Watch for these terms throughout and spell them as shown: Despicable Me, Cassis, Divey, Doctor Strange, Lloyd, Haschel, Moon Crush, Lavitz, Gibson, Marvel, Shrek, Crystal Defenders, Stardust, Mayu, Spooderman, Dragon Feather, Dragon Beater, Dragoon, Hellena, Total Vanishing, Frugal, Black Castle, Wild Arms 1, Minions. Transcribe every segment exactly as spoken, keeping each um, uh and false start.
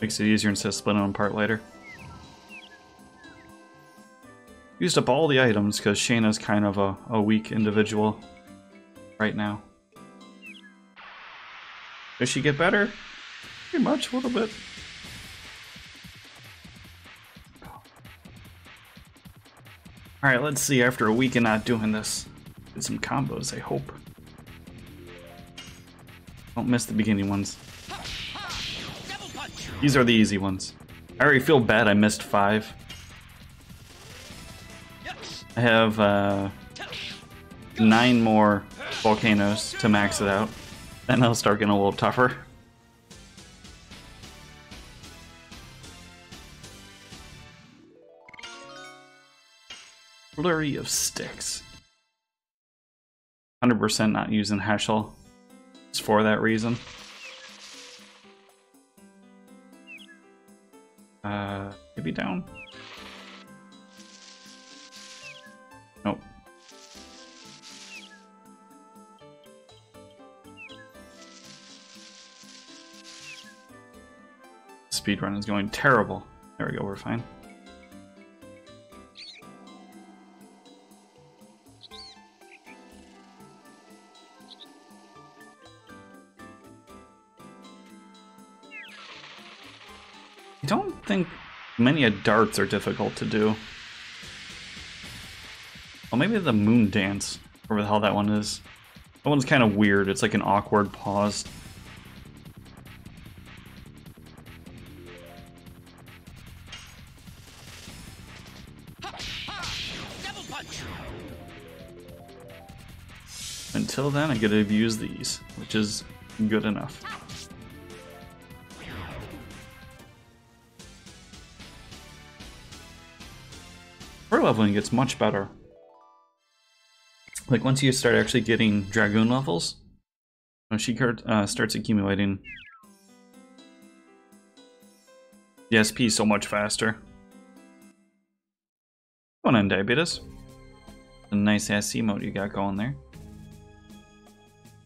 Makes it easier instead of splitting them apart later. Used up all the items because Shana's kind of a, a weak individual right now. Does she get better? Pretty much, a little bit. Alright, let's see after a week of not doing this. Did some combos, I hope. Don't miss the beginning ones. These are the easy ones. I already feel bad I missed five. I have uh, nine more volcanoes to max it out. Then I'll start getting a little tougher. Flurry of sticks. one hundred percent not using Haschel. It's for that reason. Uh, maybe down? Nope. Speedrun is going terrible. There we go, we're fine. I don't think many of darts are difficult to do. Well, maybe the moon dance, whatever the hell that one is. That one's kind of weird. It's like an awkward pause. Until then, I get to abuse these, which is good enough. Her leveling gets much better. Like, once you start actually getting Dragoon levels, when she uh, starts accumulating the S P so much faster. Come on, Diabetes. A nice ass emote you got going there.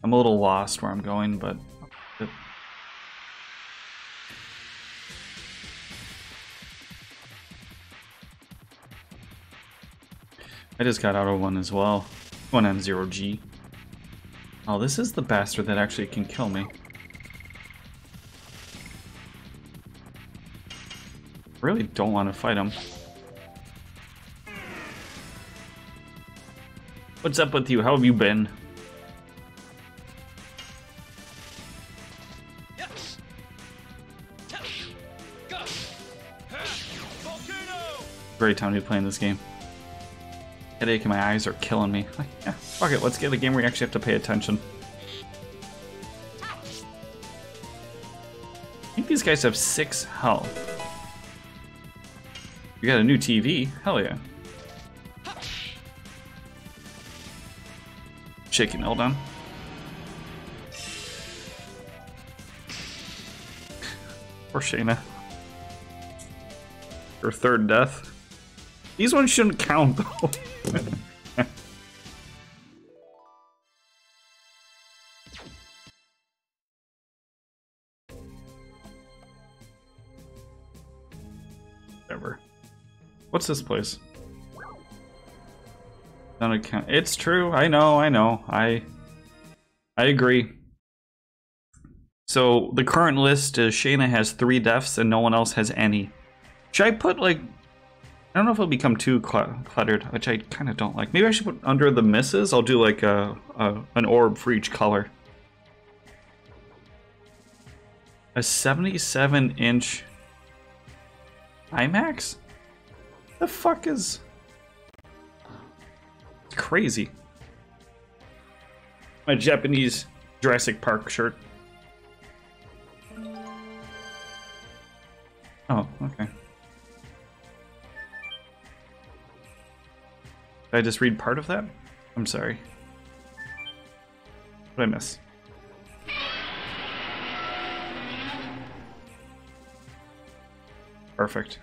I'm a little lost where I'm going, but... I just got out of one as well. One M zero G. Oh, this is the bastard that actually can kill me. Really don't want to fight him. What's up with you? How have you been? Great time to be playing this game. Headache and my eyes are killing me. Like, yeah, fuck it, let's get a game where you actually have to pay attention. I think these guys have six health. You got a new T V? Hell yeah. Chicken, hold on. Poor Shana. Her third death. These ones shouldn't count, though. Whatever. What's this place? Not a count. It's true. I know. I know. I. I agree. So the current list is Shana has three deaths and no one else has any. Should I put like? I don't know if it'll become too cluttered, which I kind of don't like. Maybe I should put under the misses. I'll do like a, a an orb for each color. A seventy-seven inch IMAX? The fuck is it's crazy? My Japanese Jurassic Park shirt. Oh, okay. Did I just read part of that? I'm sorry. What did I miss? Perfect.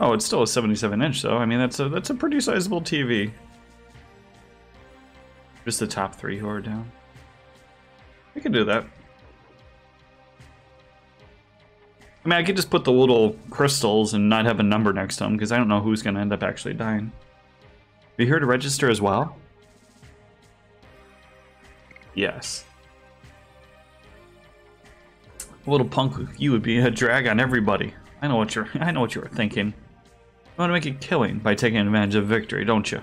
Oh, it's still a seventy-seven inch though. I mean, that's a that's a pretty sizable T V. Just the top three who are down. We can do that. I mean, I could just put the little crystals and not have a number next to them, because I don't know who's going to end up actually dying. Are you here to register as well? Yes. A little punk, you would be a drag on everybody. I know what you're. I know what you were thinking. You want to make a killing by taking advantage of victory, don't you?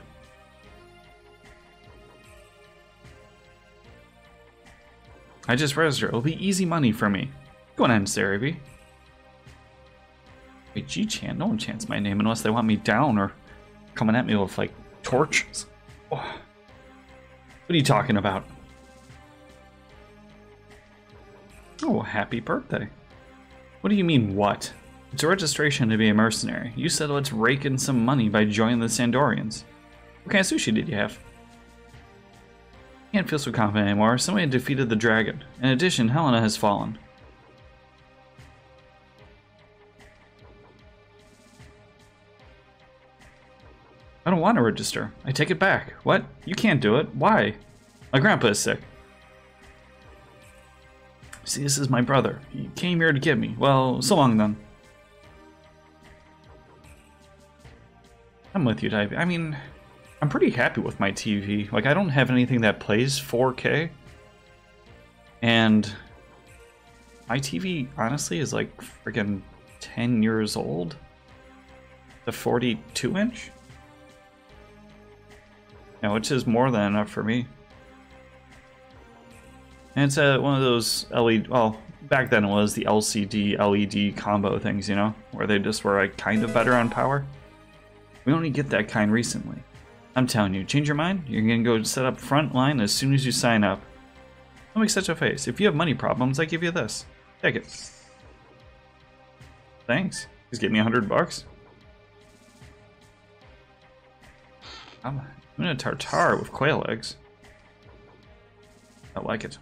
I just registered. It'll be easy money for me. Go on, Cerebi. Wait, G-Chan? No one chants my name unless they want me down or coming at me with, like, torches. Oh. What are you talking about? Oh, happy birthday. What do you mean, what? It's a registration to be a mercenary. You said let's rake in some money by joining the Sandorians. What kind of sushi did you have? I can't feel so confident anymore. Somebody defeated the dragon. In addition, Hellena has fallen. I don't want to register. I take it back. What? You can't do it. Why? My grandpa is sick. See, this is my brother. He came here to get me. Well, so long then. I'm with you, Divey. I mean, I'm pretty happy with my T V. Like, I don't have anything that plays four K. And my T V, honestly, is like freaking ten years old. The forty-two inch? Yeah, which is more than enough for me. And it's uh, one of those L E D, well, back then it was the L C D L E D combo things, you know, where they just were like kind of better on power. We only get that kind recently. I'm telling you, change your mind, you're gonna go set up front line as soon as you sign up. Don't make such a face. If you have money problems, I give you this. Take it. Thanks. Just give me a hundred bucks. I'm, I'm in a tartare with quail eggs. I like it.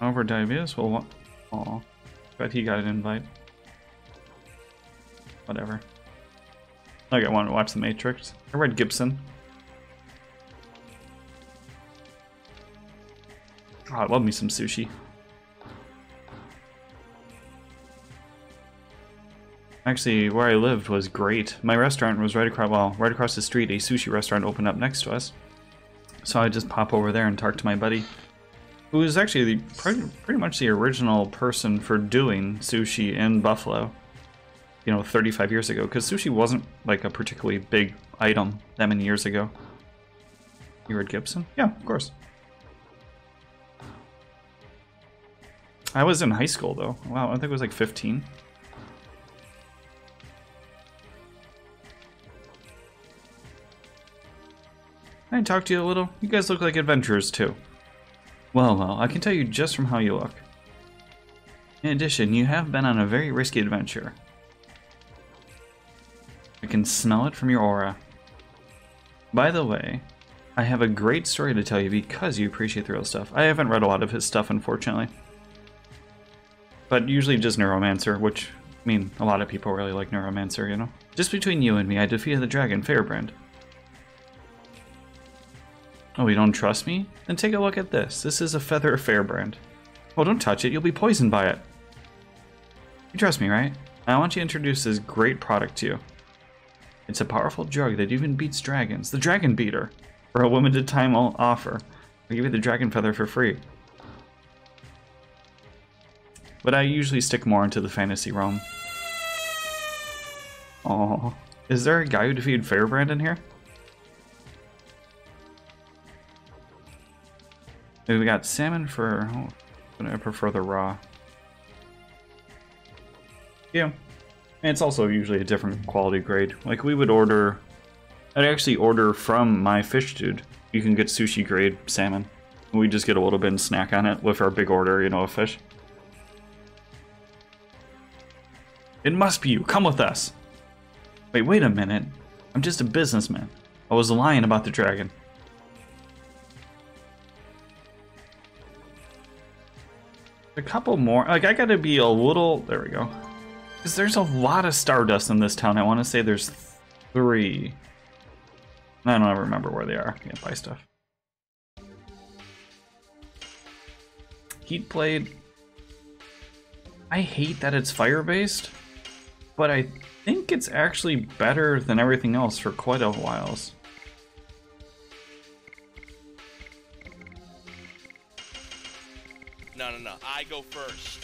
Over Divius will want. Aw. Bet he got an invite. Whatever. Like, I want to watch The Matrix. I read Gibson. Oh, I love me some sushi. Actually, where I lived was great. My restaurant was right across, well, right across the street. A sushi restaurant opened up next to us. So I just pop over there and talk to my buddy, who is actually the, pretty much the original person for doing sushi in Buffalo, you know, thirty-five years ago, because sushi wasn't like a particularly big item that many years ago. You were at Gibson? Yeah, of course. I was in high school, though. Wow, I think it was like fifteen. I can talk to you a little. You guys look like adventurers, too. Well, well, I can tell you just from how you look. In addition, you have been on a very risky adventure. I can smell it from your aura. By the way, I have a great story to tell you because you appreciate the real stuff. I haven't read a lot of his stuff, unfortunately. But usually just Neuromancer, which, I mean, a lot of people really like Neuromancer, you know? Just between you and me, I defeated the dragon, Feyrbrand. Oh, you don't trust me? Then take a look at this. This is a feather of Feyrbrand. Oh, don't touch it. You'll be poisoned by it. You trust me, right? I want you to introduce this great product to you. It's a powerful drug that even beats dragons. The Dragon Beater. For a limited time offer. I'll give you the Dragon Feather for free. But I usually stick more into the fantasy realm. Oh, is there a guy who defeated Feyrbrand in here? We got salmon for. Oh, I prefer the raw. Yeah. And it's also usually a different quality grade. Like, we would order. I'd actually order from my fish dude. You can get sushi grade salmon. We just get a little bit and snack on it with our big order, you know, of fish. It must be you. Come with us. Wait, wait a minute. I'm just a businessman. I was lying about the dragon. a couple more. Like, I gotta be a little... There we go. Because there's a lot of Stardust in this town. I want to say there's three. I don't ever remember where they are. I can't buy stuff. Heat Blade. I hate that it's fire-based, but I think it's actually better than everything else for quite a while. No, no, no. I go first.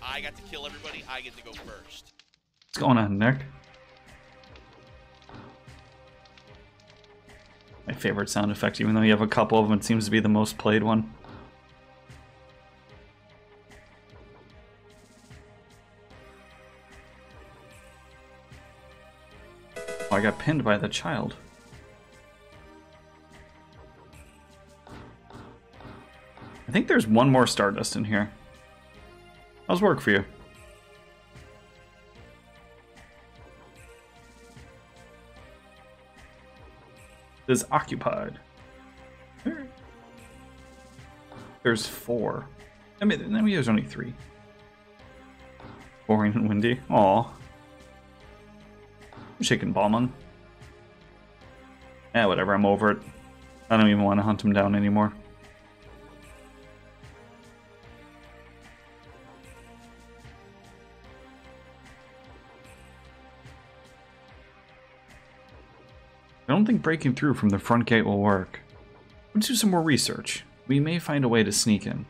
I got to kill everybody. I get to go first. What's going on, Nick? My favorite sound effect, even though you have a couple of them, it seems to be the most played one. Oh, I got pinned by the child. I think there's one more Stardust in here. How's work for you? Is occupied. There's four. I mean, I mean, there's only three. Boring and windy. Aw. I'm shaking Ballman. Yeah, whatever. I'm over it. I don't even want to hunt him down anymore. I don't think breaking through from the front gate will work. Let's do some more research. We may find a way to sneak in.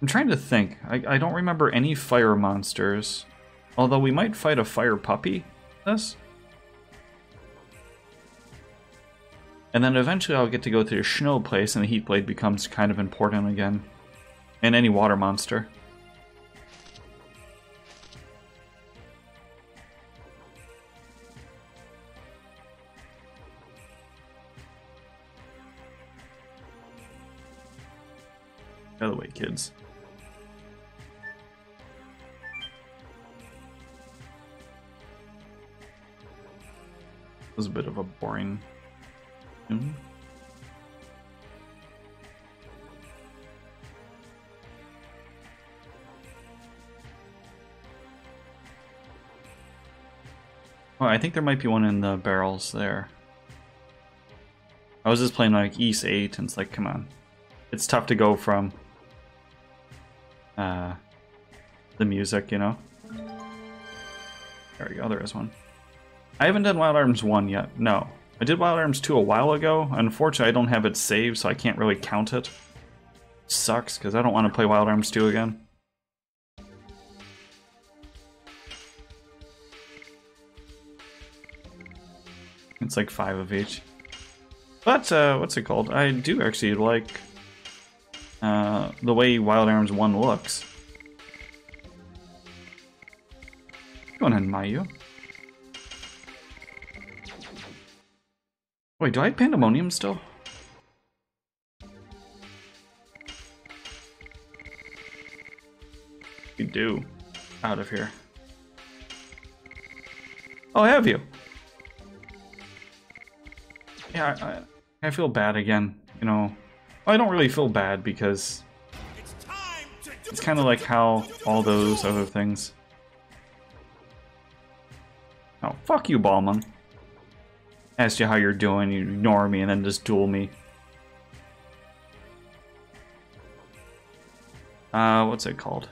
I'm trying to think. I, I don't remember any fire monsters. Although we might fight a fire puppy. This. And then eventually I'll get to go to the snow place and the Heat Blade becomes kind of important again. And any water monster. By the way, kids. That was a bit of a boring tune. Oh, I think there might be one in the barrels there. I was just playing like Ys eight and it's like, come on. It's tough to go from Uh, the music, you know. There we go, there is one. I haven't done Wild Arms one yet, no. I did Wild Arms two a while ago. Unfortunately, I don't have it saved, so I can't really count it. Sucks, because I don't want to play Wild Arms two again. It's like five of each. But, uh, what's it called? I do actually like Uh, the way Wild Arms one looks. Go on, Mayu. Wait, do I have Pandemonium still? You do. Out of here. Oh, have you? Yeah, I, I feel bad again, you know. I don't really feel bad because it's kind of like how all those other things. Oh, fuck you, Ballman. Asked you how you're doing, you ignore me and then just duel me. Uh, what's it called?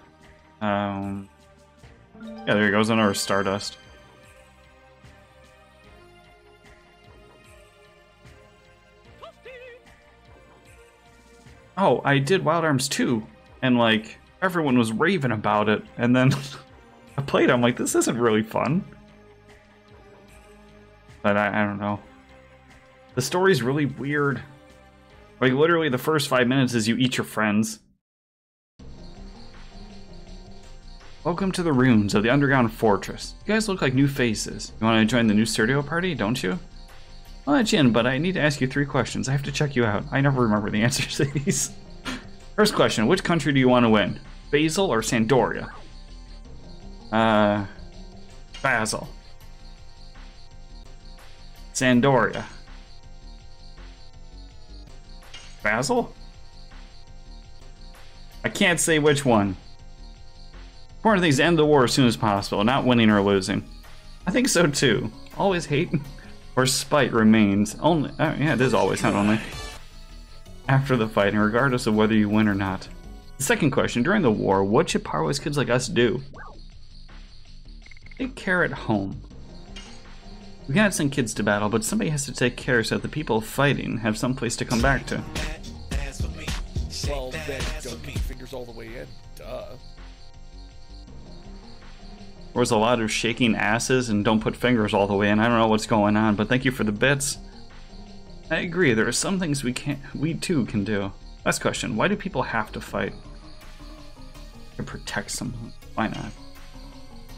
Um, yeah, there goes another Stardust. Oh, I did Wild Arms two, and like everyone was raving about it, and then I played. I'm like, this isn't really fun. But I, I don't know. The story's really weird. Like literally, the first five minutes is you eat your friends. Welcome to the ruins of the underground fortress. You guys look like new faces. You want to join the new Sergio party, don't you? I'll let you in, but I need to ask you three questions. I have to check you out. I never remember the answers to these. First question, which country do you want to win? Basil or Sandoria? Uh, Basil. Sandoria. Basil? I can't say which one. Important thing is to end the war as soon as possible, not winning or losing. I think so too. Always hate or spite remains. Only, oh yeah, it is always, not only. After the fight, and regardless of whether you win or not. The second question, during the war, what should Parway's kids like us do? Take care at home. We can't send kids to battle, but somebody has to take care so that the people fighting have some place to come back to. Well, then don't keep fingers all the way in. Duh. There was a lot of shaking asses and don't put fingers all the way in. I don't know what's going on, but thank you for the bits. I agree, there are some things we can't, we too can do. Last question, why do people have to fight? To protect someone, why not?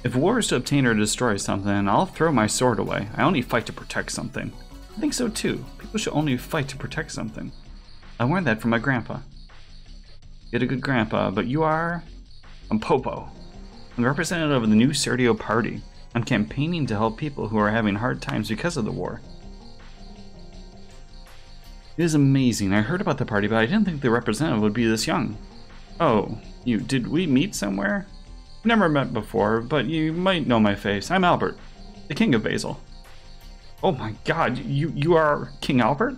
If war is to obtain or destroy something, I'll throw my sword away. I only fight to protect something. I think so too. People should only fight to protect something. I learned that from my grandpa. You had a good grandpa, but you are... I'm Popo. I'm the representative of the new Sergio party. I'm campaigning to help people who are having hard times because of the war. It is amazing. I heard about the party, but I didn't think the representative would be this young. Oh, you, did we meet somewhere? Never met before, but you might know my face. I'm Albert, the King of Basil. Oh my god, you you are King Albert?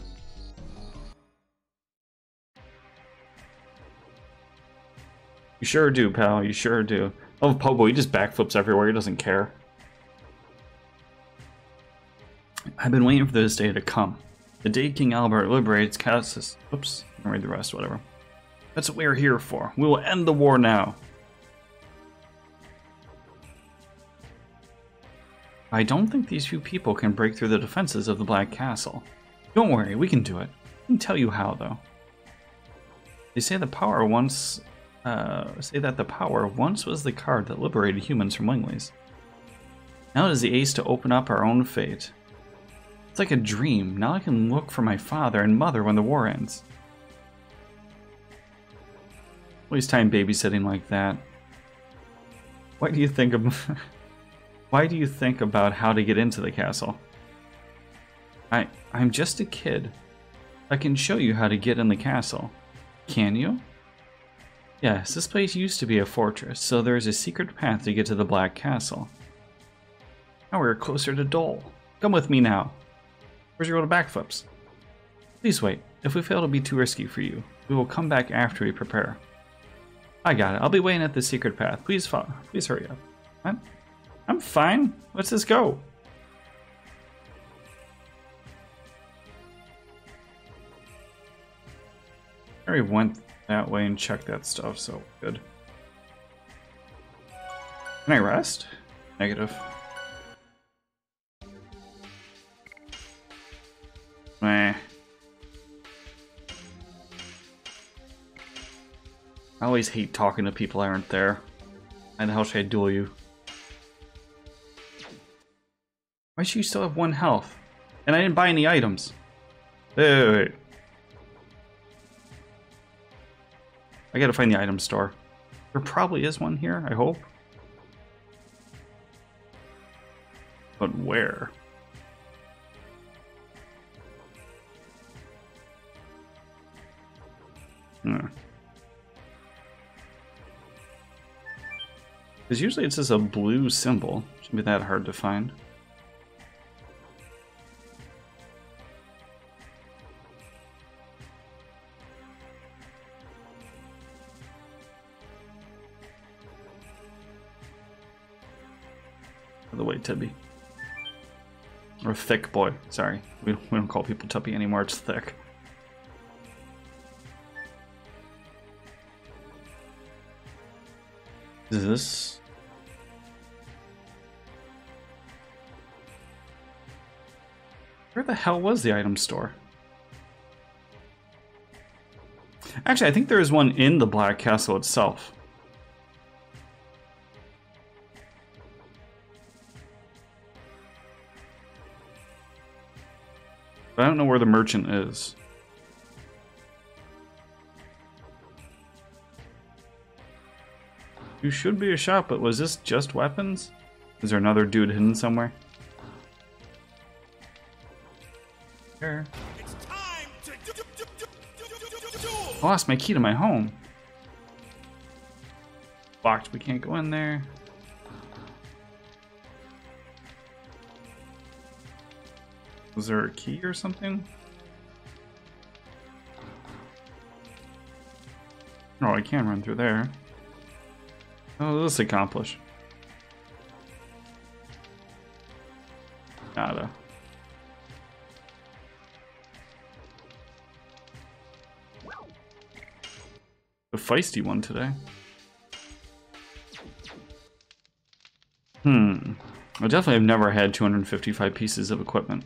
You sure do, pal, you sure do. Oh, Popo, he just backflips everywhere, he doesn't care. I've been waiting for this day to come. The day King Albert liberates Cassis. Oops, I can read the rest, whatever. That's what we're here for. We will end the war now. I don't think these few people can break through the defenses of the Black Castle. Don't worry, we can do it. I can tell you how, though. They say the power once, uh, say that the power once was the card that liberated humans from Wingley's. Now it is the ace to open up our own fate. It's like a dream. Now I can look for my father and mother when the war ends. Waste time babysitting like that. Why do you think of? Why do you think about how to get into the castle? I, I'm just a kid. I can show you how to get in the castle. Can you? Yes, this place used to be a fortress, so there is a secret path to get to the Black Castle. Now we're closer to Doel. Come with me now. Where's your little backflips? Please wait. If we fail, it'll be too risky for you. We will come back after we prepare. I got it. I'll be waiting at the secret path. Please follow. Please hurry up. What? I'm fine. Let's just go. I already went that way and checked that stuff, so good. Can I rest? Negative. Meh. I always hate talking to people that aren't there. How the hell should I duel you? Why should you still have one health? And I didn't buy any items. Wait, wait, wait. I gotta find the item store. There probably is one here, I hope. But where? Hmm. Because usually it's just a blue symbol. Shouldn't be that hard to find. Tubby. Or thick boy. Sorry. We, we don't call people tubby anymore. It's thick. Is this... Where the hell was the item store? Actually, I think there is one in the Black Castle itself. I don't know where the merchant is. You should be a shop, but was this just weapons? Is there another dude hidden somewhere? Here. It's time to do, do, do, do, do, do, do, do. I lost my key to my home. Locked, we can't go in there. Was there a key or something? Oh, I can run through there. Oh, this accomplish. Nada. The feisty one today. Hmm. I definitely have never had two hundred fifty-five pieces of equipment.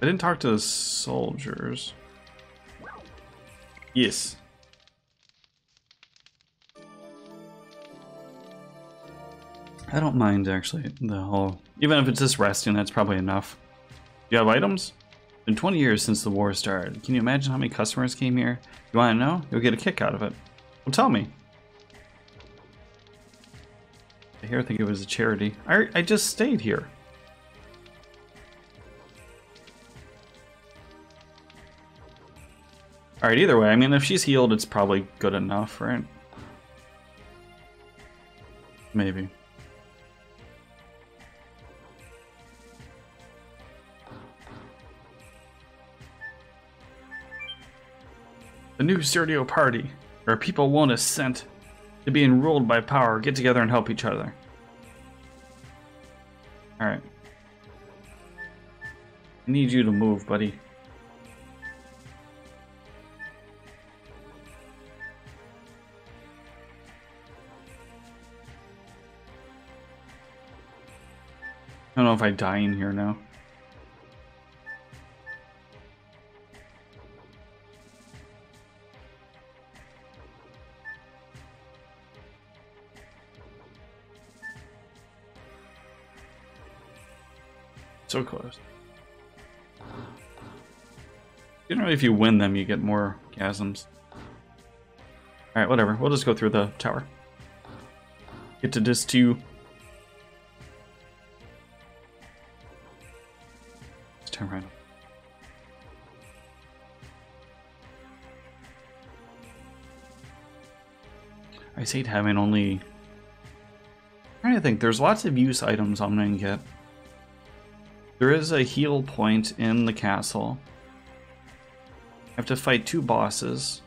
I didn't talk to the soldiers. Yes. I don't mind, actually, the whole... Even if it's just resting, that's probably enough. You have items? Been twenty years since the war started. Can you imagine how many customers came here? You want to know? You'll get a kick out of it. Well, tell me. I here think it was a charity. I, I just stayed here. Alright, either way, I mean, if she's healed, it's probably good enough, right? Maybe. The new Sergio party, where people won't assent to being ruled by power, get together and help each other. Alright. I need you to move, buddy. I don't know if I die in here now. So close. You know, if you win them, you get more chasms. Alright, whatever. We'll just go through the tower. Get to this too. Turn right. I hate having only. I'm trying to think. There's lots of use items I'm gonna get. There is a heal point in the castle. I have to fight two bosses.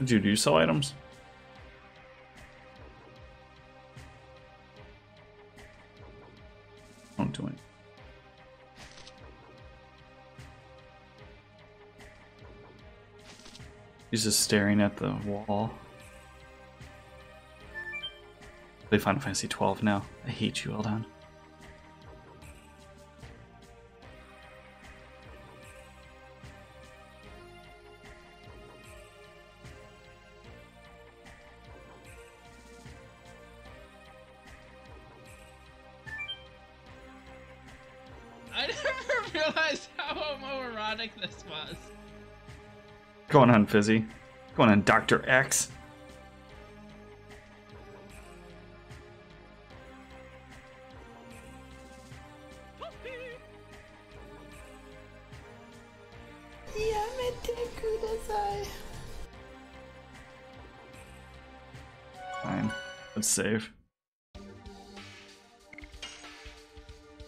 Did you do sell items? Doing. He's just staring at the wall. Play Final Fantasy twelve now. I hate you, Eldon. Going on, Fizzy. Going on, Doctor X. Fine. Let's save.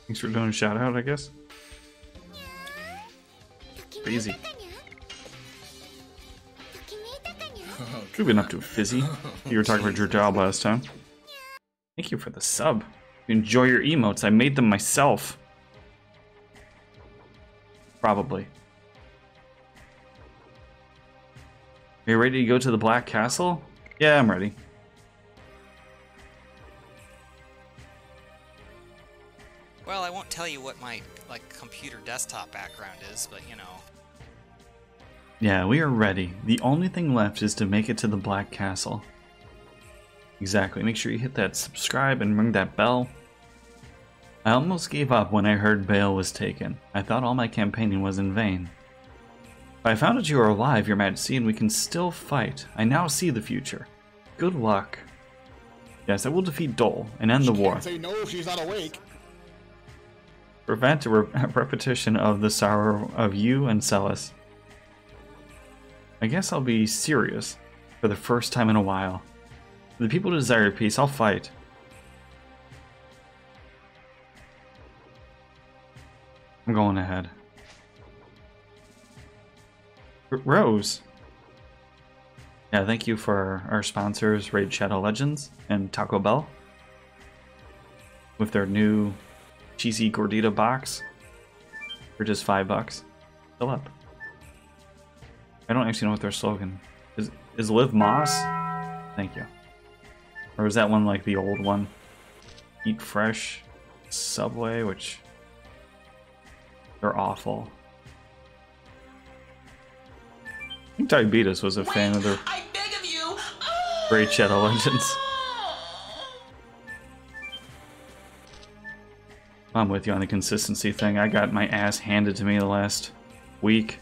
Thanks for doing a shout out, I guess. Easy. Should be enough to Fizzy. You were talking about your job last time. Thank you for the sub. Enjoy your emotes. I made them myself. Probably. Are you ready to go to the Black Castle? Yeah, I'm ready. Well, I won't tell you what my like computer desktop background is, but you know. Yeah, we are ready. The only thing left is to make it to the Black Castle. Exactly. Make sure you hit that subscribe and ring that bell. I almost gave up when I heard Bail was taken. I thought all my campaigning was in vain. But I found that you are alive, Your Majesty, and we can still fight. I now see the future. Good luck. Yes, I will defeat Doel and end she the war. Can't say no if she's not awake. Prevent a re repetition of the sorrow of you and Seles. I guess I'll be serious for the first time in a while. If the people desire peace, I'll fight. I'm going ahead. R Rose! Yeah, thank you for our sponsors, Raid Shadow Legends and Taco Bell, with their new cheesy gordita box for just five bucks. Fill up. I don't actually know what their slogan is. Is Liv Moss? Thank you. Or is that one like the old one? Eat Fresh, Subway, which they're awful. I think Diabetes was a Wait, fan of their I beg of you. Raid Shadow Legends. I'm with you on the consistency thing. I got my ass handed to me the last week.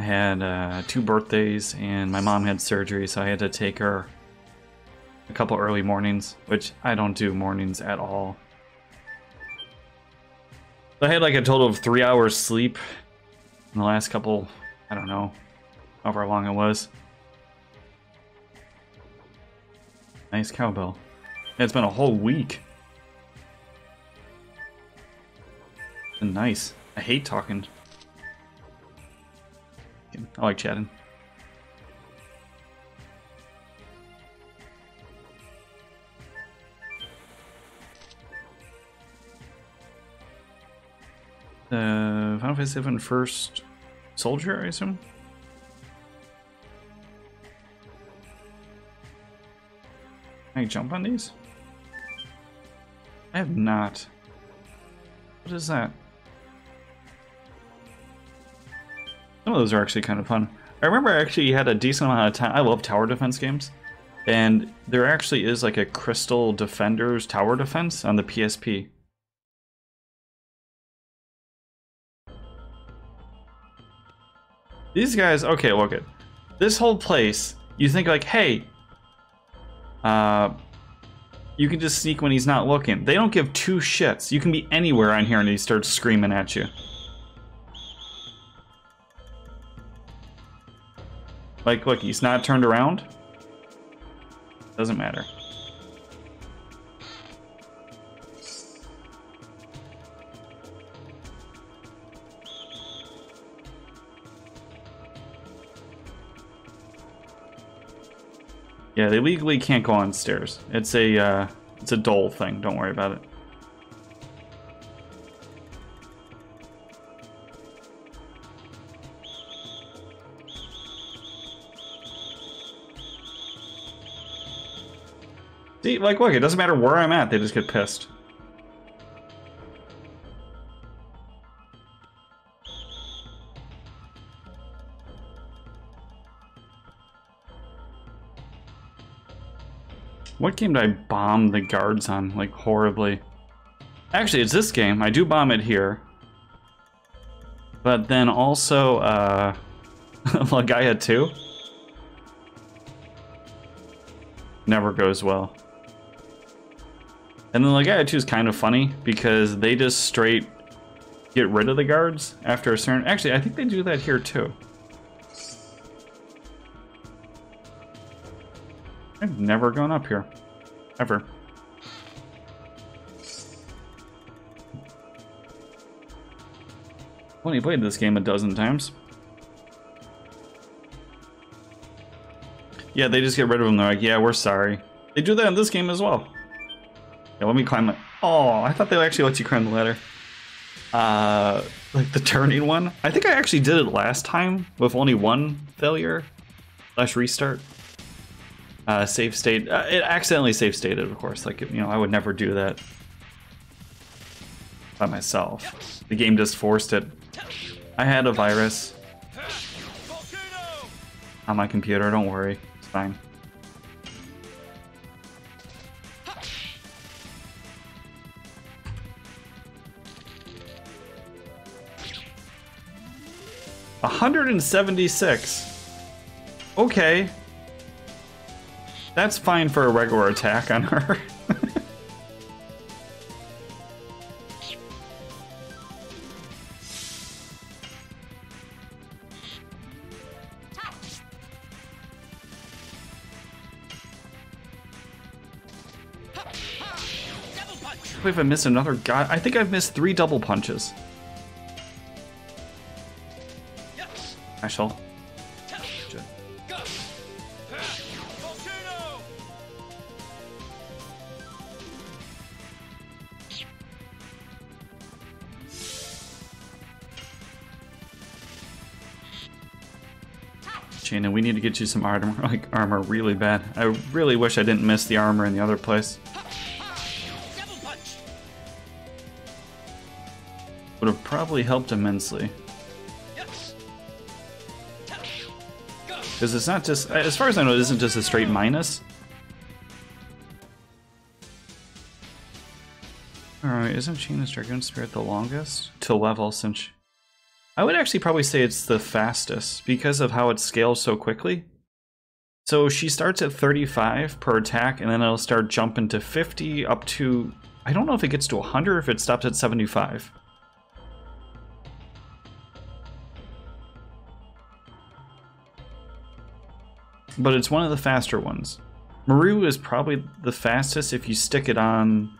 I had uh, two birthdays and my mom had surgery, so I had to take her a couple early mornings, which I don't do mornings at all. So I had like a total of three hours sleep in the last couple, I don't know, however long it was. Nice cowbell. It's been a whole week. Been nice. I hate talking. I like chatting. Uh, Final Fantasy seven First Soldier, I assume? Can I jump on these? I have not. What is that? Some of those are actually kind of fun. I remember I actually had a decent amount of time. I love tower defense games. And there actually is like a Crystal Defenders tower defense on the P S P. These guys, okay, look it. This whole place, you think like, hey, uh, you can just sneak when he's not looking. They don't give two shits. You can be anywhere on here and he starts screaming at you. Like, look, he's not turned around. Doesn't matter. Yeah, they legally can't go on stairs. It's a uh, it's a Doel thing. Don't worry about it. See, like, look, it doesn't matter where I'm at. They just get pissed. What game did I bomb the guards on, like, horribly? Actually, it's this game. I do bomb it here. But then also, uh... La Gaia two? Never goes well. And then La Gaia two is kind of funny, because they just straight get rid of the guards after a certain... Actually, I think they do that here, too. I've never gone up here. Ever. I've only played this game a dozen times. Yeah, they just get rid of them. They're like, yeah, we're sorry. They do that in this game as well. Yeah, let me climb it. Oh, I thought they actually let you climb the ladder. Uh, like the turning one. I think I actually did it last time with only one failure slash restart. Uh, save state. Uh, it accidentally save stated, of course. Like, you know, I would never do that by myself. The game just forced it. I had a virus on my computer. Don't worry, it's fine. one hundred seventy-six. Okay. That's fine for a regular attack on her. I believe I missed another guy. I think I've missed three double punches. I shall. Shana, we need to get you some armor, like armor really bad. I really wish I didn't miss the armor in the other place. Would have probably helped immensely. Because it's not just, as far as I know, it isn't just a straight minus. Alright, isn't Shana's Dragoon Spirit the longest to level since she... I would actually probably say it's the fastest because of how it scales so quickly. So she starts at thirty-five per attack and then it'll start jumping to fifty up to... I don't know if it gets to one hundred or if it stops at seventy-five. But it's one of the faster ones. Meru is probably the fastest if you stick it on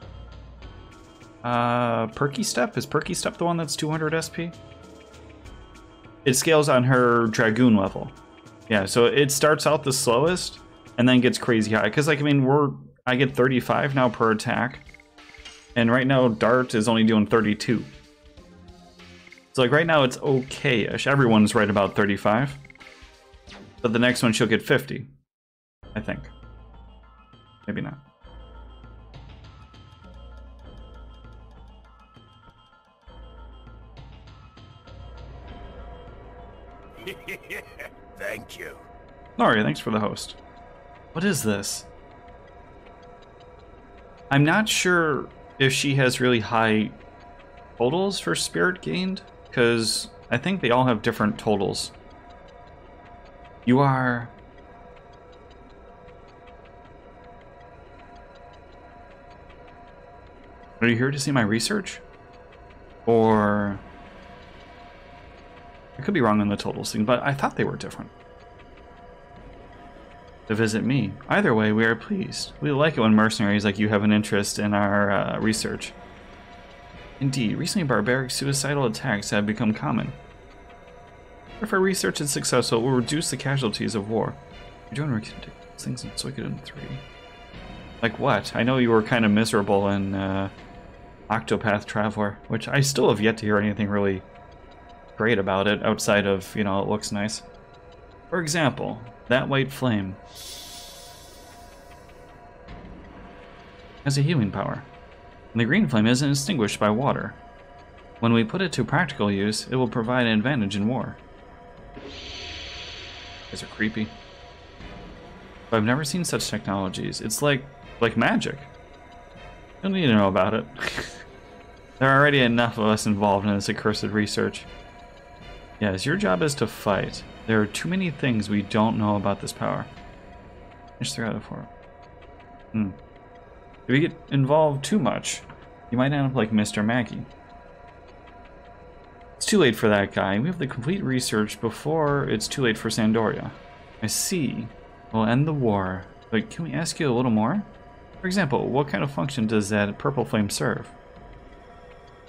uh, Perky Step. Is Perky Step the one that's two hundred S P? It scales on her Dragoon level. Yeah, so it starts out the slowest and then gets crazy high. Because, like, I mean, we're I get thirty-five now per attack. And right now, Dart is only doing thirty-two. So, like, right now it's okay-ish. Everyone's right about thirty-five. But the next one she'll get fifty, I think. Maybe not. Thank you. Laurie, thanks for the host. What is this? I'm not sure if she has really high totals for spirit gained, because I think they all have different totals. You are... Are you here to see my research? Or... I could be wrong on the total thing, but I thought they were different. To visit me. Either way, we are pleased. We like it when mercenaries like you have an interest in our uh, research. Indeed, recently barbaric suicidal attacks have become common. If our research is successful, it will reduce the casualties of war. You're doing ridiculous things in Suikoden three. Like what? I know you were kind of miserable in uh, Octopath Traveler, which I still have yet to hear anything really great about it, outside of, you know, it looks nice. For example, that white flame has a healing power, and the green flame isn't extinguished by water. When we put it to practical use, it will provide an advantage in war. These are creepy. But I've never seen such technologies. It's like like magic. You don't need to know about it. There are already enough of us involved in this accursed research. Yes, your job is to fight. There are too many things we don't know about this power. Just three out of four. Hmm. If we get involved too much, you might end up like Mister Maggie. It's too late for that guy. We have the complete research before it's too late for Sandoria. I see. We'll end the war. But can we ask you a little more? For example, what kind of function does that purple flame serve?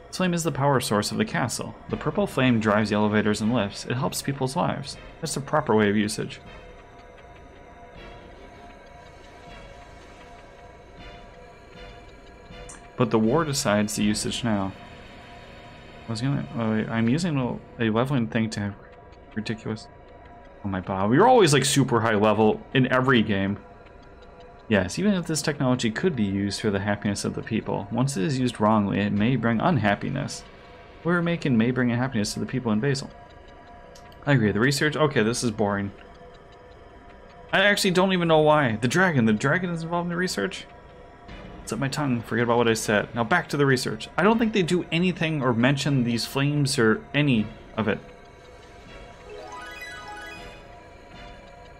This flame is the power source of the castle. The purple flame drives the elevators and lifts. It helps people's lives. That's the proper way of usage. But the war decides the usage now. I was gonna, uh, I'm using a, a leveling thing to have ridiculous. Oh my Bob, you're always like super high level in every game. Yes, even if this technology could be used for the happiness of the people, once it is used wrongly, it may bring unhappiness. What we're making may bring unhappiness to the people in Basil. I agree. The research. Okay, this is boring. I actually don't even know why. The dragon. The dragon is involved in the research. Up my tongue, forget about what I said. Now back to the research. I don't think they do anything or mention these flames or any of it.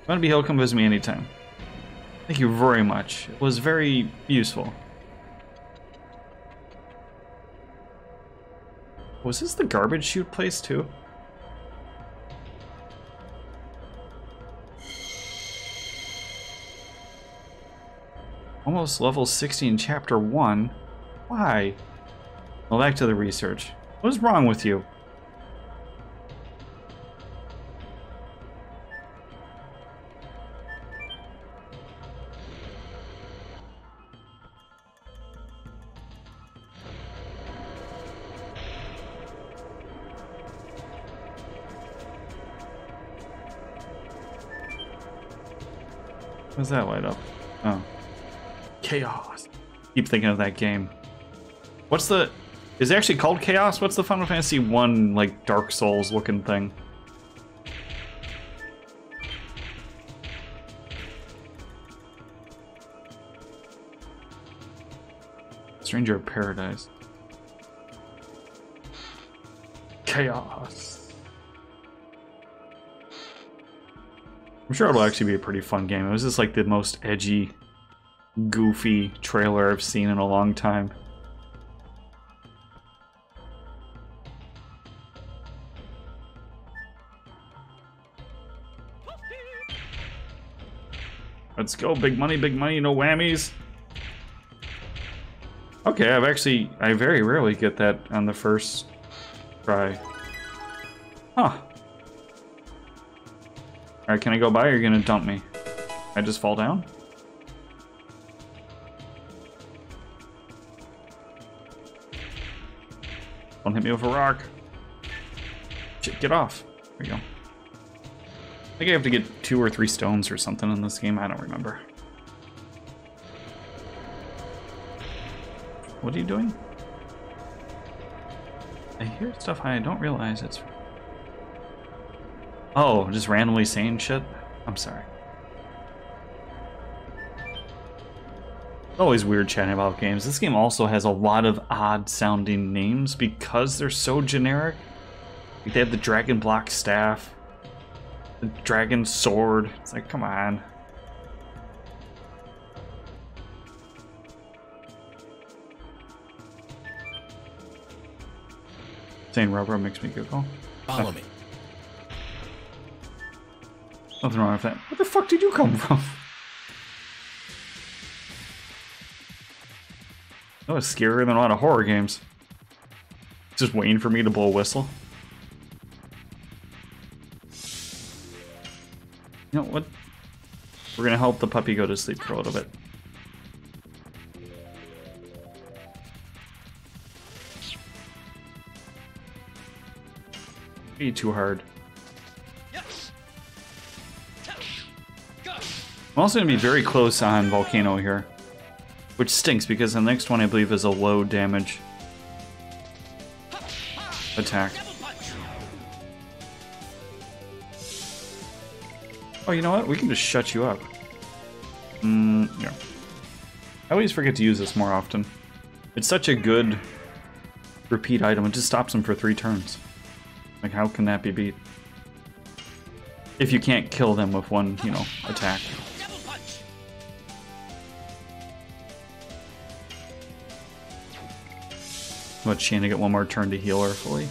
Wannabe, he'll come visit me anytime. Thank you very much. It was very useful. Was this the garbage chute place too? Almost level sixty in chapter one. Why? Well, back to the research. What is wrong with you? Does that light up? Oh. Chaos. Keep thinking of that game. What's the... Is it actually called Chaos? What's the Final Fantasy one, like, Dark Souls looking thing? Stranger of Paradise. Chaos. I'm sure it'll actually be a pretty fun game. It was just like the most edgy, goofy trailer I've seen in a long time. Let's go, big money, big money, no whammies. Okay, I've actually, I very rarely get that on the first try. Huh. All right, can I go by or you're gonna dump me? I just fall down? Don't hit me with a rock. Shit, get off. There we go. I think I have to get two or three stones or something in this game. I don't remember. What are you doing? I hear stuff I don't realize it's... Oh, just randomly saying shit? I'm sorry. It's always weird chatting about games. This game also has a lot of odd-sounding names because they're so generic. Like they have the Dragon Block Staff, the Dragon Sword. It's like, come on. Saying rubber makes me giggle. Follow oh. me. Nothing wrong with that. Where the fuck did you come from? That was scarier than a lot of horror games. Just waiting for me to blow a whistle. You know what? We're gonna help the puppy go to sleep for a little bit. Be too hard. I'm also going to be very close on Volcano here, which stinks because the next one I believe is a low damage attack. Oh, you know what? We can just shut you up. Mm, yeah. I always forget to use this more often. It's such a good repeat item. It just stops him for three turns. Like, how can that be beat? If you can't kill them with one, you know, attack. Let Shana get one more turn to heal her fully.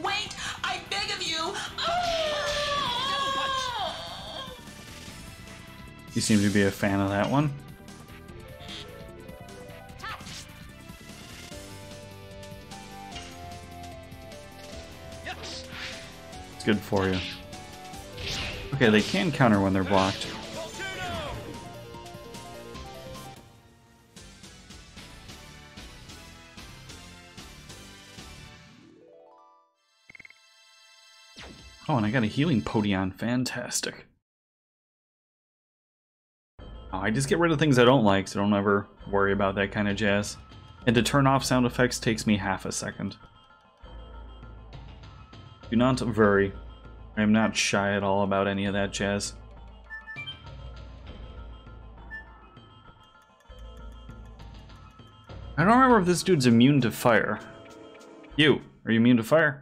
Wait, I beg of you. Oh! You seem to be a fan of that one. It's good for you. Okay, they can counter when they're blocked. Oh, and I got a healing Potion. Fantastic. Oh, I just get rid of things I don't like, so don't ever worry about that kind of jazz. And to turn off sound effects takes me half a second. Do not worry. I am not shy at all about any of that jazz. I don't remember if this dude's immune to fire. You, are you immune to fire?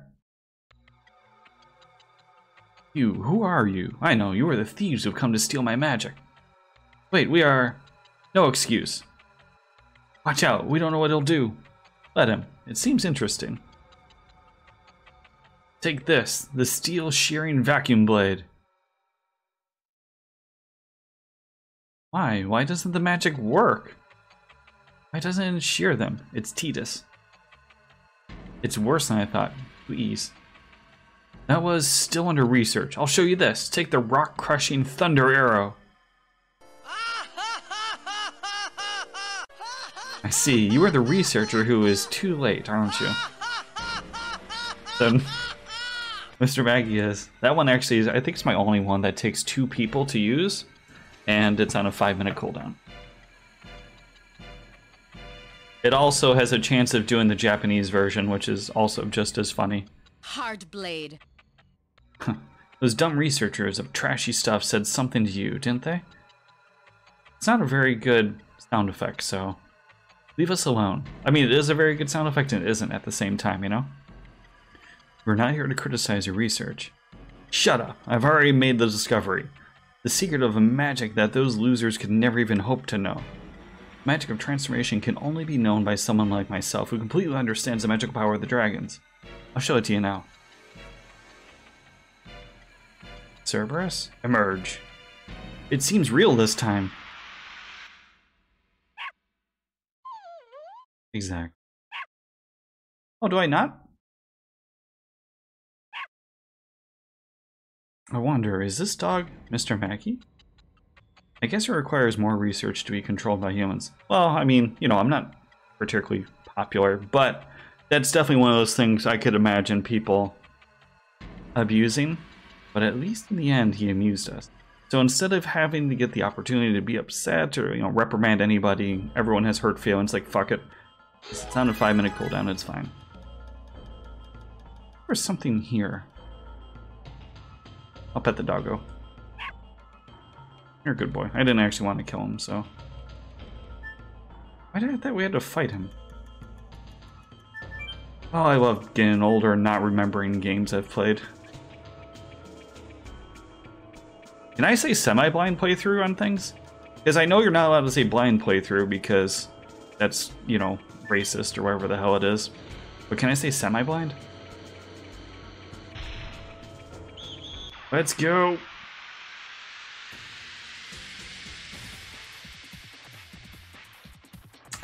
You, who are you? I know, you are the thieves who have come to steal my magic. Wait, we are... No excuse. Watch out, we don't know what he'll do. Let him. It seems interesting. Take this, the steel shearing vacuum blade. Why? Why doesn't the magic work? Why doesn't it shear them? It's Titus. It's worse than I thought. Please. That was still under research. I'll show you this. Take the rock-crushing thunder arrow. I see. You are the researcher who is too late, aren't you? So, Mister Maggie is. That one actually is, I think it's my only one that takes two people to use. And it's on a five minute cooldown. It also has a chance of doing the Japanese version, which is also just as funny. Hard blade. Huh. Those dumb researchers of trashy stuff said something to you, didn't they? It's not a very good sound effect, so leave us alone. I mean, it is a very good sound effect and it isn't at the same time, you know? We're not here to criticize your research. Shut up. I've already made the discovery. The secret of a magic that those losers could never even hope to know. Magic of transformation can only be known by someone like myself who completely understands the magical power of the dragons. I'll show it to you now. Cerberus? Emerge. It seems real this time. Exact. Oh, do I not? I wonder, is this dog Mister Maggie? I guess it requires more research to be controlled by humans. Well, I mean, you know, I'm not particularly popular, but that's definitely one of those things I could imagine people abusing. But at least in the end, he amused us. So instead of having to get the opportunity to be upset or, you know, reprimand anybody, everyone has hurt feelings, like, fuck it. It's on a five minute cooldown, it's fine. There's something here. I'll pet the doggo. You're a good boy. I didn't actually want to kill him, so... Why did I think we had to fight him? Oh, I love getting older and not remembering games I've played. Can I say semi-blind playthrough on things? Because I know you're not allowed to say blind playthrough because that's, you know, racist or whatever the hell it is. But can I say semi-blind? Let's go.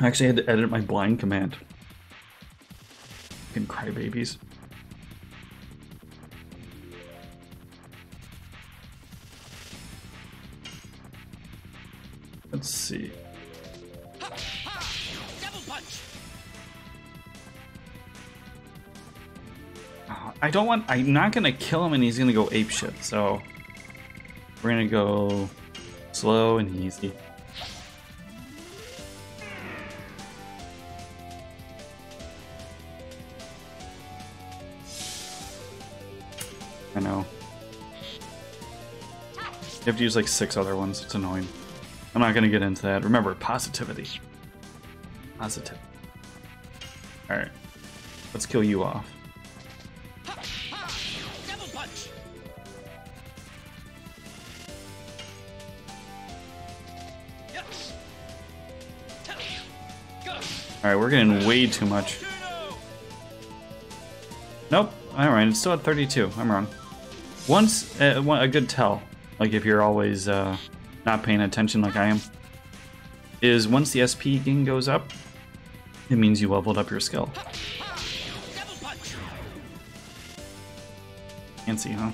I actually had to edit my blind command. Fucking crybabies. Let's see. Ha, ha, double punch. I don't want, I'm not gonna kill him and he's gonna go apeshit, so we're gonna go slow and easy. I know. You have to use like six other ones, it's annoying. I'm not gonna get into that. Remember, positivity. Positive. Alright, let's kill you off. Alright, we're getting way too much. Nope, alright, it's still at thirty-two. I'm wrong. Once, uh, one, a good tell, like if you're always uh, not paying attention like I am, is once the S P gain goes up, it means you leveled up your skill. Fancy, huh?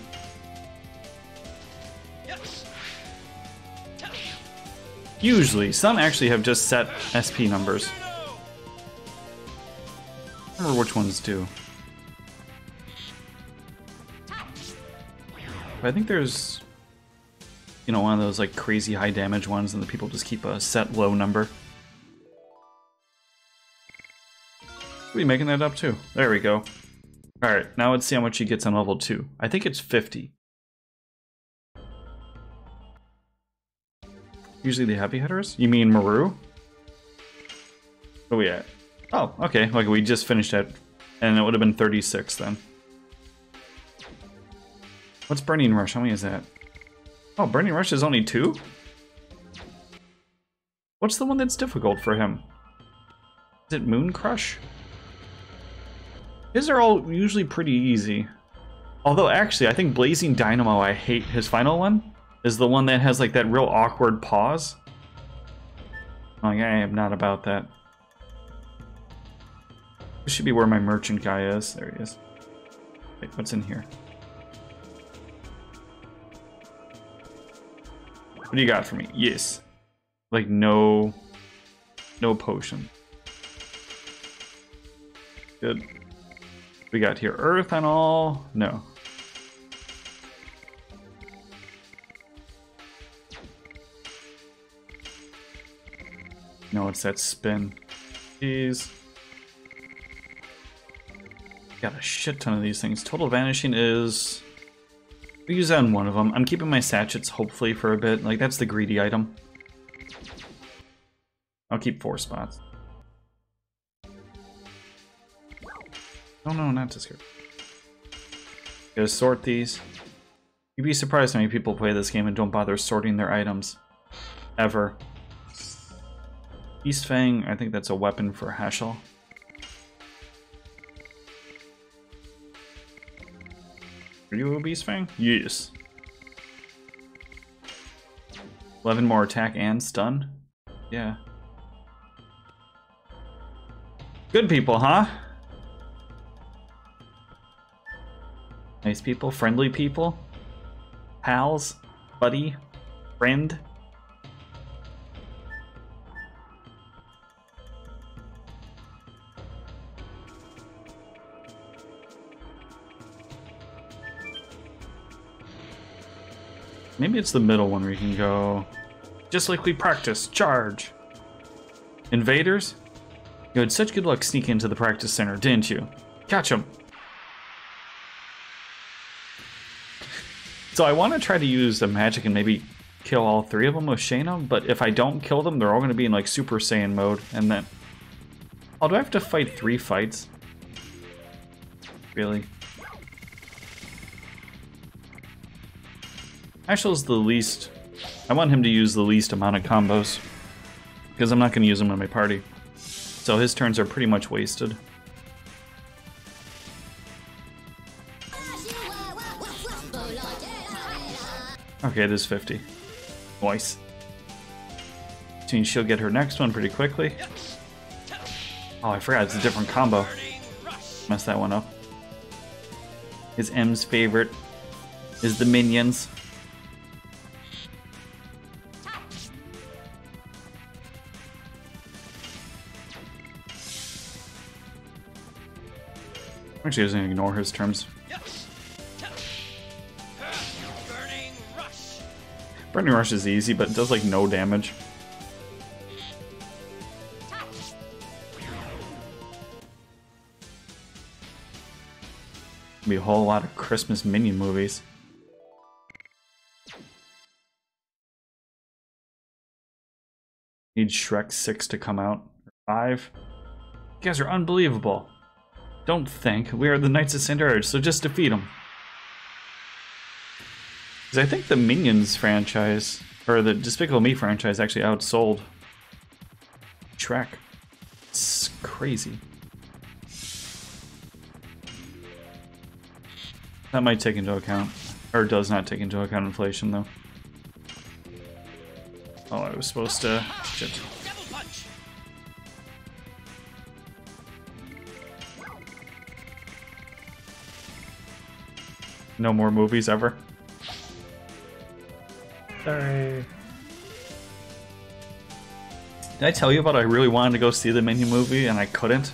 Usually, some actually have just set S P numbers. I remember which ones do. But I think there's, you know, one of those like crazy high damage ones and the people just keep a set low number. We're making that up too. There we go. Alright, now let's see how much he gets on level two. I think it's fifty. Usually the heavy hitters? You mean Meru? Where we at? Oh, okay, like we just finished that, and it would have been thirty-six then. What's Burning Rush? How many is that? Oh, Burning Rush is only two? What's the one that's difficult for him? Is it Moon Crush? His are all usually pretty easy. Although, actually, I think Blazing Dynamo, I hate his final one, is the one that has, like, that real awkward pause. Like, I am not about that. This should be where my merchant guy is. There he is. Wait, what's in here? What do you got for me? Yes. Like, no... No potion. Good. We got here earth and all. No. No, it's that spin. Jeez. Got a shit ton of these things. Total Vanishing is... We use on one of them. I'm keeping my sachets, hopefully, for a bit. Like, that's the greedy item. I'll keep four spots. No, no, not to scare. Gotta sort these. You'd be surprised how many people play this game and don't bother sorting their items. Ever. East Fang, I think that's a weapon for Haschel. Are you obese, Fang? Yes. eleven more attack and stun? Yeah. Good people, huh? Nice people, friendly people. Pals, buddy, friend. Maybe it's the middle one where you can go, just like we practice, charge. Invaders? You had such good luck sneaking into the practice center, didn't you? Catch them. So I want to try to use the magic and maybe kill all three of them with Shana, but if I don't kill them, they're all going to be in like Super Saiyan mode. And then... Oh, do I have to fight three fights? Really? Hashel's the least... I want him to use the least amount of combos, because I'm not going to use him in my party. So his turns are pretty much wasted. Okay, it is fifty. Nice. Which means she'll get her next one pretty quickly. Oh, I forgot, it's a different combo. Messed that one up. His M's favorite is the Minions. Actually, doesn't ignore his terms. Burning Rush is easy, but it does like no damage. Be a whole lot of Christmas Minion movies. Need Shrek six to come out. five. You guys are unbelievable. Don't think. We are the Knights of Sandoria, so just defeat them. Because I think the Minions franchise, or the Despicable Me franchise, actually outsold Shrek. It's crazy. That might take into account, or does not take into account inflation, though. Oh, I was supposed to... Shit. No more movies ever. Sorry. Did I tell you about I really wanted to go see the Minion movie and I couldn't?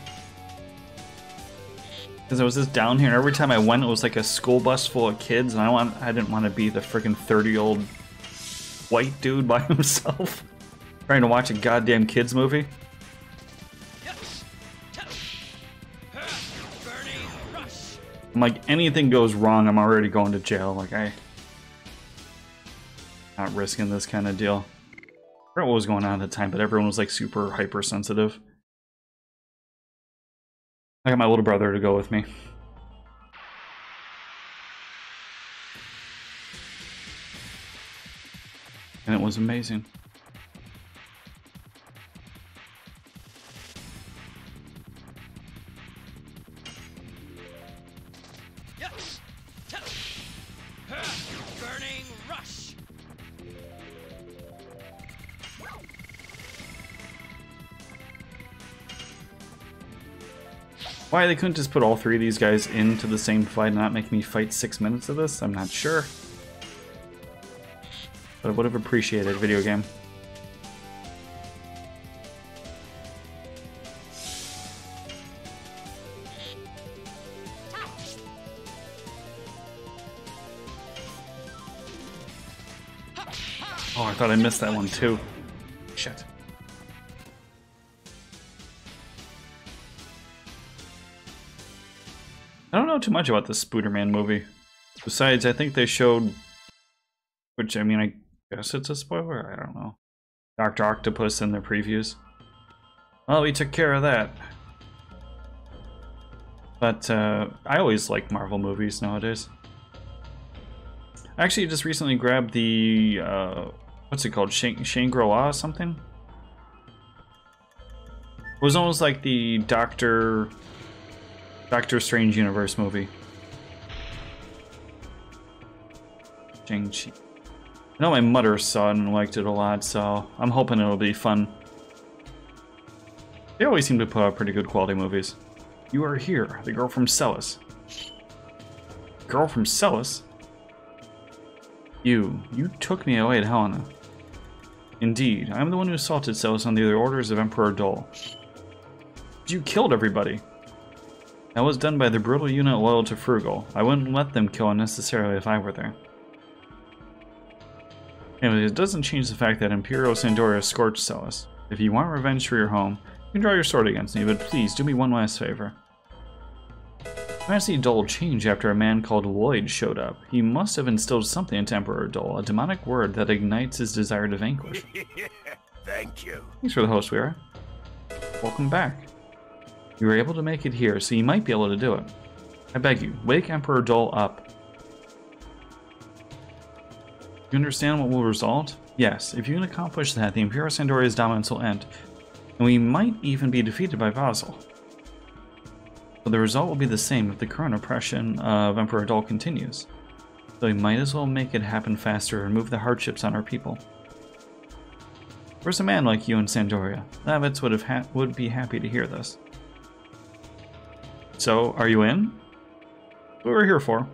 Because I was just down here and every time I went it was like a school bus full of kids and I want I didn't want to be the freaking thirty-year-old white dude by himself trying to watch a goddamn kids movie. I'm like, anything goes wrong, I'm already going to jail. Like, I'm not risking this kind of deal. I forgot what was going on at the time, but everyone was like super hypersensitive. I got my little brother to go with me. and it was amazing. Burning Rush. Why they couldn't just put all three of these guys into the same fight and not make me fight six minutes of this, I'm not sure. But I would have appreciated a video game. Oh, I thought I missed that one too. Shit. I don't know too much about this Spooderman movie. Besides, I think they showed, which I mean, I guess it's a spoiler, I don't know, Doctor Octopus in their previews. Well, we took care of that. But uh, I always like Marvel movies nowadays. I actually just recently grabbed the, uh, what's it called, Shang Shangri-La or something? It was almost like the Doctor, Doctor Strange Universe movie. Shang-Chi. I know my mother saw it and liked it a lot, so I'm hoping it'll be fun. They always seem to put out pretty good quality movies. You Are Here, the girl from Seles. Girl from Seles? You, you took me away to Hellena. Indeed, I'm the one who assaulted Seles under the orders of Emperor Doel. You killed everybody. That was done by the brutal unit loyal to Frugal. I wouldn't let them kill unnecessarily if I were there. Anyway, it doesn't change the fact that Imperial Sandoria scorched Seles. If you want revenge for your home, you can draw your sword against me, but please do me one last favor. I see Doel change after a man called Lloyd showed up. He must have instilled something into Emperor Doel, a demonic word that ignites his desire to vanquish. Thank you. Thanks for the host, Weira. Welcome back. You were able to make it here, so you might be able to do it. I beg you, wake Emperor Doel up. You understand what will result? Yes, if you can accomplish that, the Imperial Sandoria's dominance will end, and we might even be defeated by Basil. But the result will be the same if the current oppression of Emperor Doel continues. So we might as well make it happen faster and remove the hardships on our people. Where's a man like you in Sandoria? Lavitz would have ha would be happy to hear this. So, are you in? What we're here for.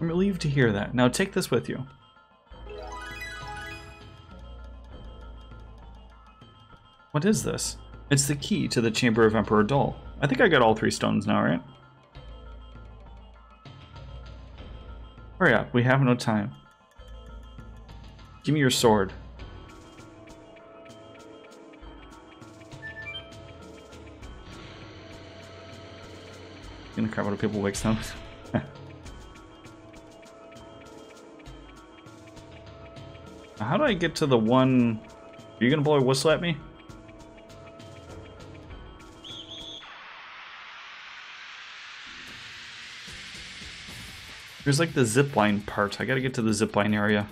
I'm relieved to hear that. Now take this with you. What is this? It's the key to the chamber of Emperor Doel. I think I got all three stones now, right? Hurry up, we have no time. Give me your sword. I'm gonna crap out of people wakes up. How do I get to the one? Are you gonna blow a whistle at me? There's like the zipline part. I gotta get to the zipline area.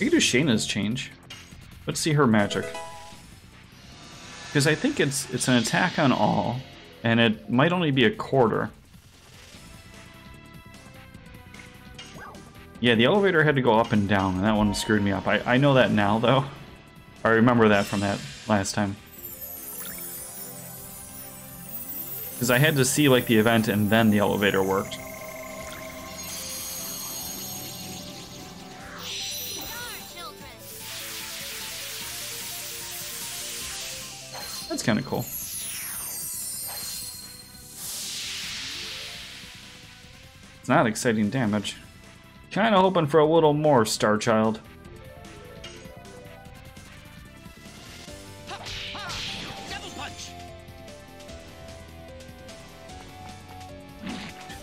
We can do Shana's change. Let's see her magic. Because I think it's it's an attack on all, and it might only be a quarter. Yeah, the elevator had to go up and down, and that one screwed me up. I, I know that now, though. I remember that from that last time. Because I had to see, like, the event, and then the elevator worked. That's kind of cool. It's not exciting damage. Kind of hoping for a little more, Starchild. Ha, ha, devil punch.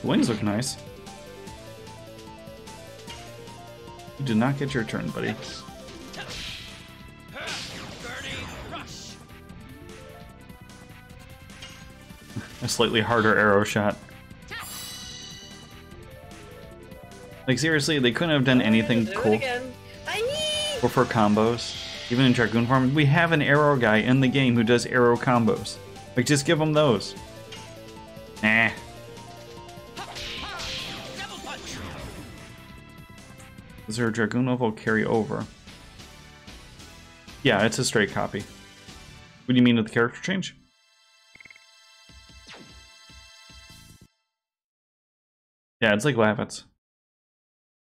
The wings look nice. You did not get your turn, buddy. a slightly harder arrow shot. Like, seriously, they couldn't have done anything cool. Or for combos. Even in Dragoon form, we have an arrow guy in the game who does arrow combos. Like, just give him those. Nah. Is there a Dragoon level carry over? Yeah, it's a straight copy. What do you mean with the character change? Yeah, it's like Lavitz.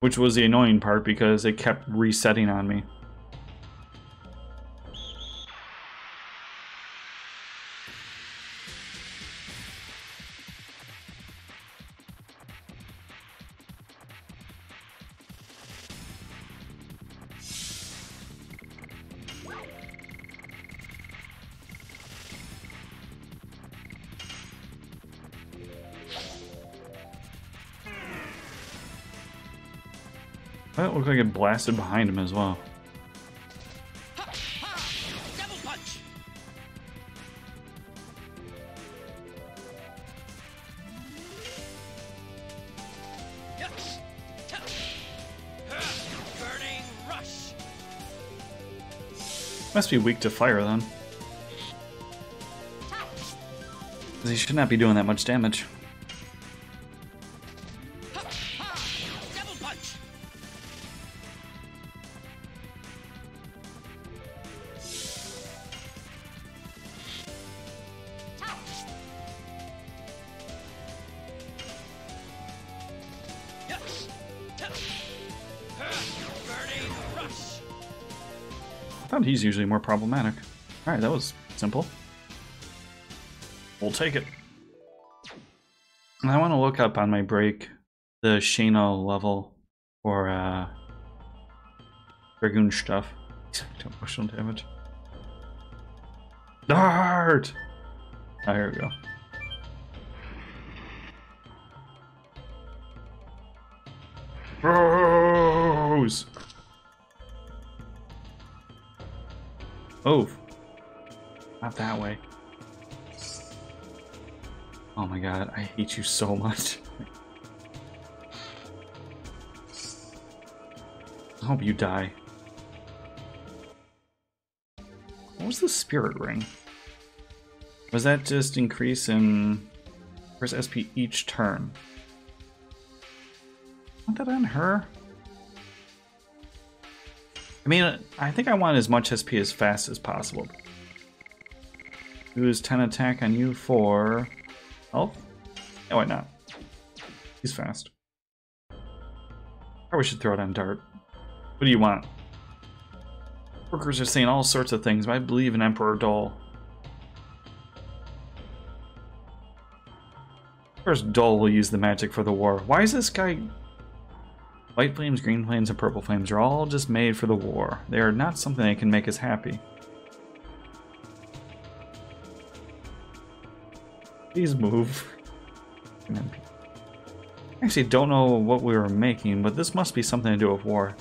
Which was the annoying part because it kept resetting on me. That looked like it blasted behind him as well. Ha, ha, double punch. Yes. Burning Rush. Must be weak to fire then. He should not be doing that much damage. He's usually more problematic. Alright, that was simple. We'll take it. And I want to look up on my break the Shana level for uh, Dragoon stuff. Don't push on damage. Dart! Oh, here we go. Rose! Oh, not that way. Oh my god, I hate you so much. I hope you die. What was the spirit ring? Was that just increase in first S P each turn? Wasn't that on her? I mean, I think I want as much S P as fast as possible. Use ten attack on you for health? No, why not? He's fast. Or we should throw it on Dart. What do you want? Workers are saying all sorts of things, but I believe in Emperor Doel. First, Doel will use the magic for the war. Why is this guy... White flames, green flames, and purple flames are all just made for the war. They are not something that can make us happy. Please move. I actually don't know what we were making, but this must be something to do with war.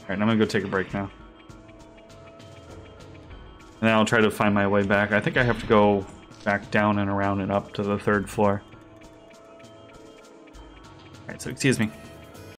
Alright, I'm gonna go take a break now. And then I'll try to find my way back. I think I have to go back down and around and up to the third floor. So, excuse me.